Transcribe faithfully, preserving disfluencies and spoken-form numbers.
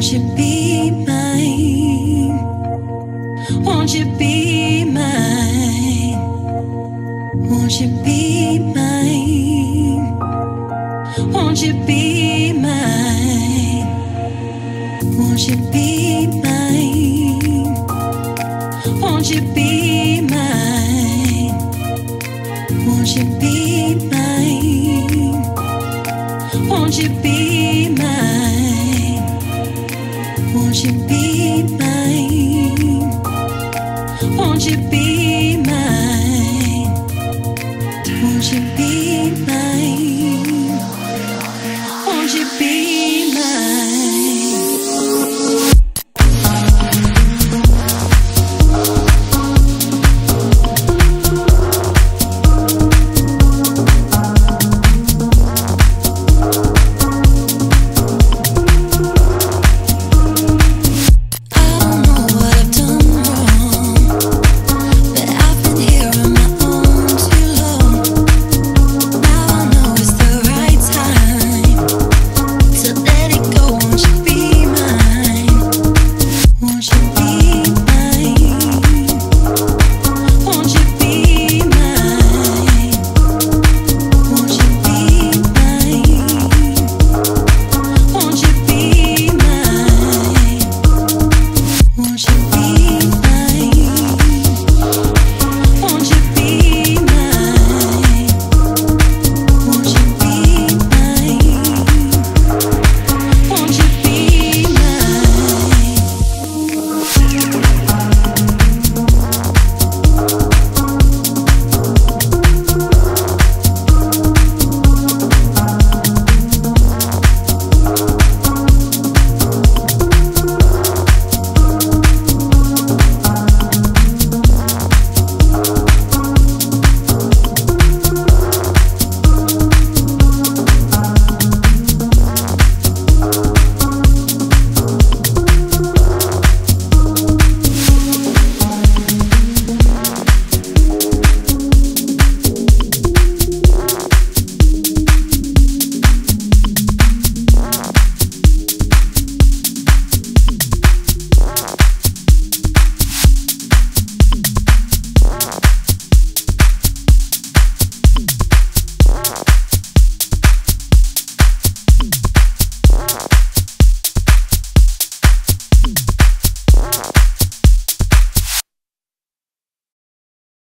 Won't you be mine? Won't you be mine? Won't you be mine? Won't you be mine? Won't you be mine? Won't you be mine? Won't you be mine? Won't you be mine? Won't you be